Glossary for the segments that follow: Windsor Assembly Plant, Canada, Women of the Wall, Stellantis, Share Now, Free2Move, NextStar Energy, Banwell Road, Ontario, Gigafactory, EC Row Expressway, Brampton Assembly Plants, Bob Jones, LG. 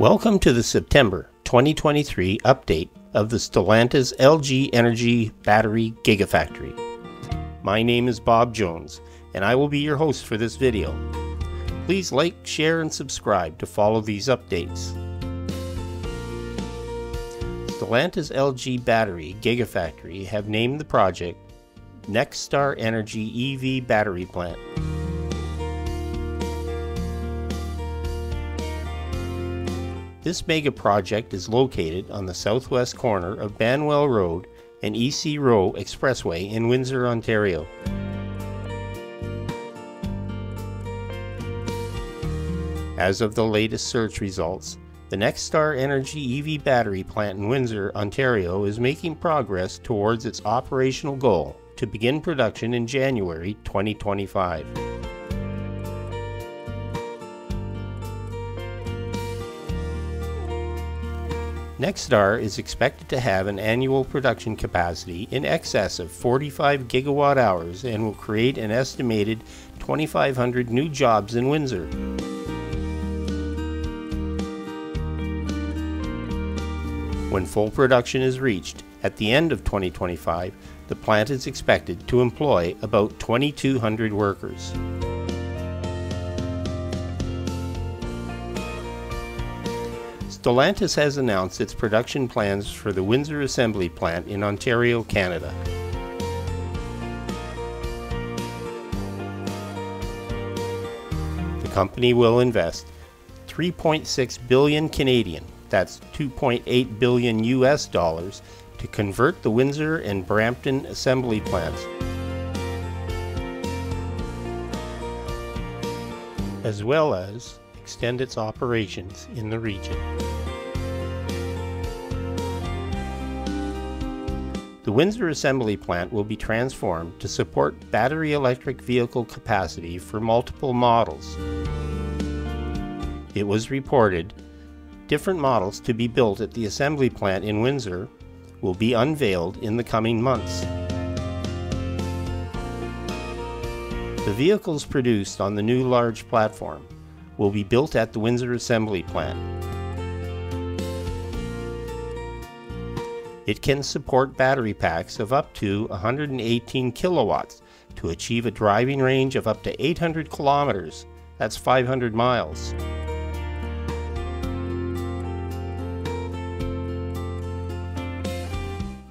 Welcome to the September 2023 update of the Stellantis LG Energy Battery Gigafactory. My name is Bob Jones, and I will be your host for this video. Please like, share, and subscribe to follow these updates. Stellantis LG Battery Gigafactory have named the project NextStar Energy EV Battery Plant. This mega project is located on the southwest corner of Banwell Road and EC Row Expressway in Windsor, Ontario. As of the latest search results, the NextStar Energy EV battery plant in Windsor, Ontario is making progress towards its operational goal to begin production in January 2025. NextStar is expected to have an annual production capacity in excess of 45 gigawatt hours and will create an estimated 2,500 new jobs in Windsor. When full production is reached at the end of 2025, the plant is expected to employ about 2,200 workers. Stellantis has announced its production plans for the Windsor Assembly Plant in Ontario, Canada. The company will invest 3.6 billion Canadian, that's $2.8 billion US, to convert the Windsor and Brampton Assembly Plants, as well as extend its operations in the region. The Windsor Assembly Plant will be transformed to support battery electric vehicle capacity for multiple models. It was reported different models to be built at the assembly plant in Windsor will be unveiled in the coming months. The vehicles produced on the new large platform will be built at the Windsor Assembly Plant. It can support battery packs of up to 118 kilowatts to achieve a driving range of up to 800 kilometers, that's 500 miles.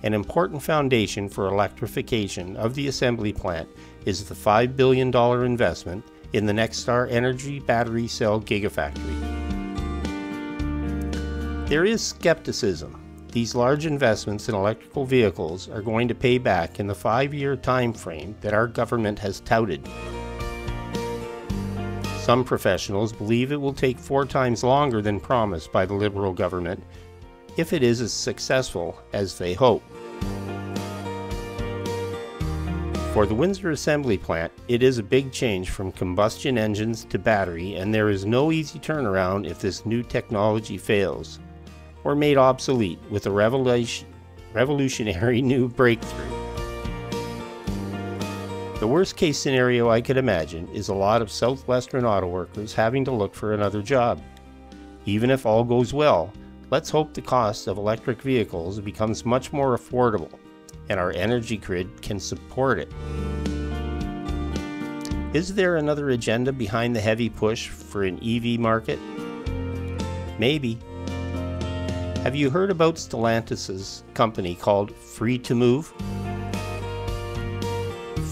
An important foundation for electrification of the assembly plant is the $5 billion investment in the NextStar Energy Battery Cell Gigafactory. There is skepticism these large investments in electrical vehicles are going to pay back in the 5-year time frame that our government has touted. Some professionals believe it will take 4 times longer than promised by the Liberal government if it is as successful as they hope. For the Windsor Assembly Plant, it is a big change from combustion engines to battery, and there is no easy turnaround if this new technology fails or made obsolete with a revolutionary new breakthrough. The worst case scenario I could imagine is a lot of southwestern auto workers having to look for another job. Even if all goes well, let's hope the cost of electric vehicles becomes much more affordable and our energy grid can support it. Is there another agenda behind the heavy push for an EV market? Maybe. Have you heard about Stellantis' company called Free2Move?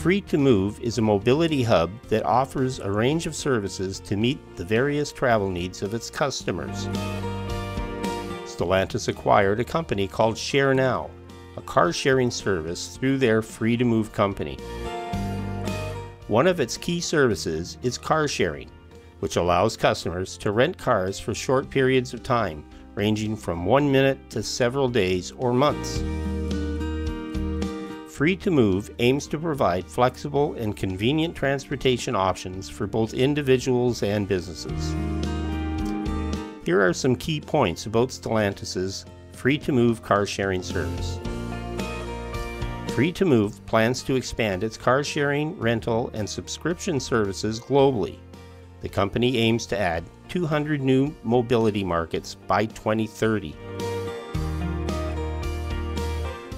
Free2Move is a mobility hub that offers a range of services to meet the various travel needs of its customers. Stellantis acquired a company called Share Now, a car-sharing service through their Free2Move company. One of its key services is car sharing, which allows customers to rent cars for short periods of time, ranging from 1 minute to several days or months. Free2Move aims to provide flexible and convenient transportation options for both individuals and businesses. Here are some key points about Stellantis' Free2Move car-sharing service. Free2Move plans to expand its car sharing, rental, and subscription services globally. The company aims to add 200 new mobility markets by 2030.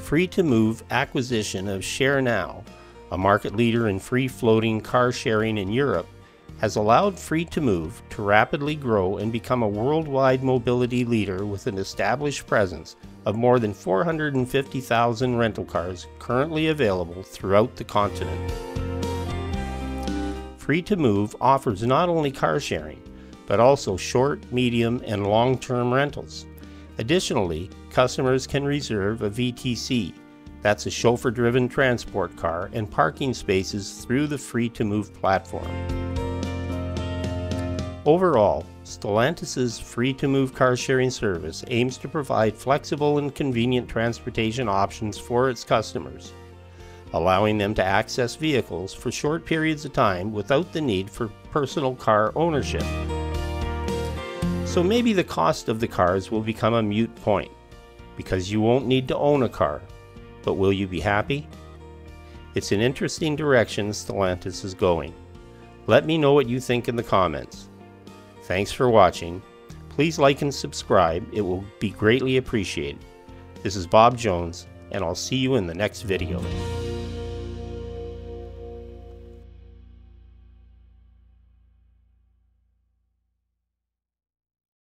Free2Move acquisition of Share Now, a market leader in free-floating car sharing in Europe, has allowed Free2Move to rapidly grow and become a worldwide mobility leader with an established presence of more than 450,000 rental cars currently available throughout the continent. Free2Move offers not only car sharing, but also short, medium, and long-term rentals. Additionally, customers can reserve a VTC, that's a chauffeur-driven transport car, and parking spaces through the Free2Move platform. Overall, Stellantis' Free2Move car sharing service aims to provide flexible and convenient transportation options for its customers, allowing them to access vehicles for short periods of time without the need for personal car ownership. So maybe the cost of the cars will become a moot point, because you won't need to own a car, but will you be happy? It's an interesting direction Stellantis is going. Let me know what you think in the comments. Thanks for watching. Please like and subscribe, it will be greatly appreciated. This is Bob Jones, and I'll see you in the next video.